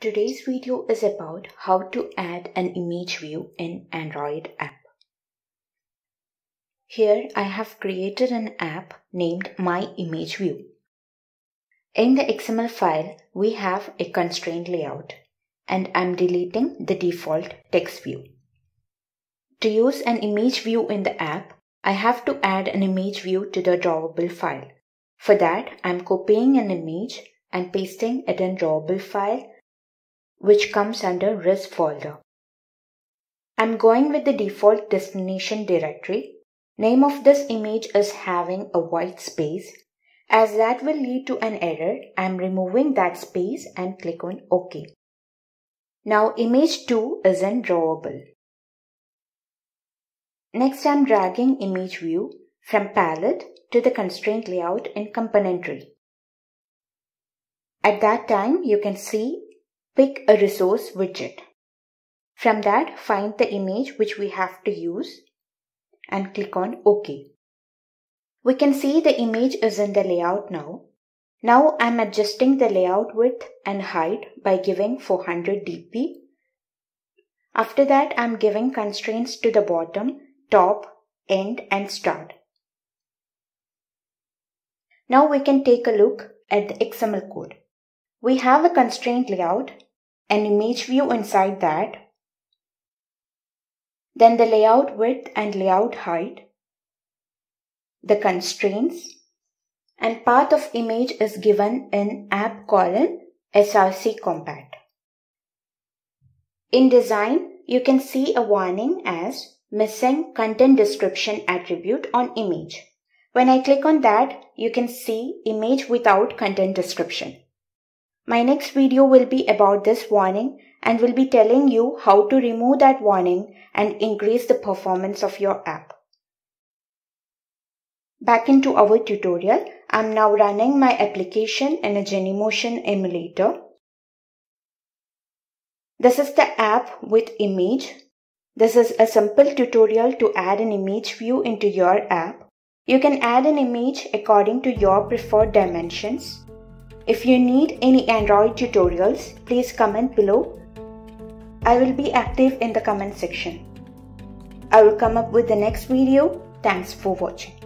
Today's video is about how to add an image view in Android app. Here I have created an app named My Image View. In the XML file, we have a constraint layout and I'm deleting the default text view. To use an image view in the app, I have to add an image view to the drawable file. For that, I'm copying an image and pasting it in drawable file, which comes under res folder. I'm going with the default destination directory. Name of this image is having a white space. As that will lead to an error, I'm removing that space and click on OK. Now image 2 is in drawable. Next I'm dragging image view from palette to the constraint layout in component tree. At that time you can see Pick a resource widget. From that, find the image which we have to use and click on OK. We can see the image is in the layout now. Now I'm adjusting the layout width and height by giving 400 dp. After that, I'm giving constraints to the bottom, top, end and start. Now we can take a look at the XML code. We have a constraint layout, an image view inside that, then the layout width and layout height, the constraints, and path of image is given in app colon srcCompat. In design, you can see a warning as missing content description attribute on image. When I click on that, you can see image without content description. My next video will be about this warning and will be telling you how to remove that warning and increase the performance of your app. Back into our tutorial, I'm now running my application in a Genymotion emulator. This is the app with image. This is a simple tutorial to add an image view into your app. You can add an image according to your preferred dimensions. If you need any Android tutorials, please comment below. I will be active in the comment section. I will come up with the next video. Thanks for watching.